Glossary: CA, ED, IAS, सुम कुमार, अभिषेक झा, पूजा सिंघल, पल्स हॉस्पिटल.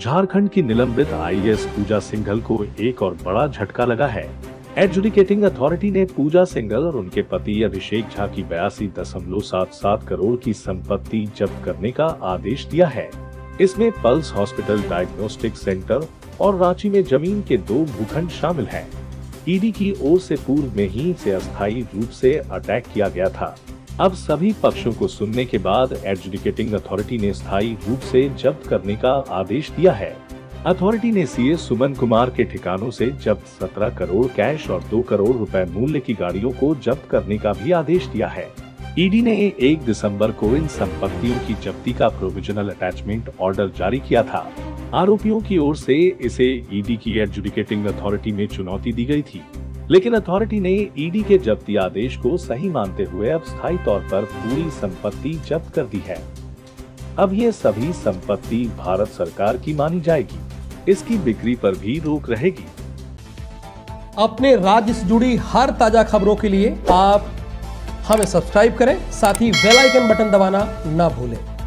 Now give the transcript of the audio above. झारखंड की निलंबित IAS पूजा सिंघल को एक और बड़ा झटका लगा है। एडजुडिकेटिंग अथॉरिटी ने पूजा सिंघल और उनके पति अभिषेक झा की 82.77 करोड़ की संपत्ति जब्त करने का आदेश दिया है। इसमें पल्स हॉस्पिटल, डायग्नोस्टिक सेंटर और रांची में जमीन के 2 भूखंड शामिल हैं। ED की ओर से पूर्व में ही इसे अस्थायी रूप से अटैक किया गया था। अब सभी पक्षों को सुनने के बाद एडजुडिकेटिंग अथॉरिटी ने स्थायी रूप से जब्त करने का आदेश दिया है। अथॉरिटी ने CA सुम कुमार के ठिकानों से जब्त 17 करोड़ कैश और 2 करोड़ रुपए मूल्य की गाड़ियों को जब्त करने का भी आदेश दिया है। ED ने 1 दिसंबर को इन संपत्तियों की जब्ती का प्रोविजनल अटैचमेंट ऑर्डर जारी किया था। आरोपियों की ओर से इसे ED की एडजुडिकेटिंग अथॉरिटी में चुनौती दी गई थी, लेकिन अथॉरिटी ने ED के जब्ती आदेश को सही मानते हुए अब स्थायी तौर पर पूरी संपत्ति जब्त कर दी है। अब ये सभी संपत्ति भारत सरकार की मानी जाएगी। इसकी बिक्री पर भी रोक रहेगी। अपने राज्य से जुड़ी हर ताजा खबरों के लिए आप हमें सब्सक्राइब करें, साथ ही बेल आइकन बटन दबाना ना भूलें।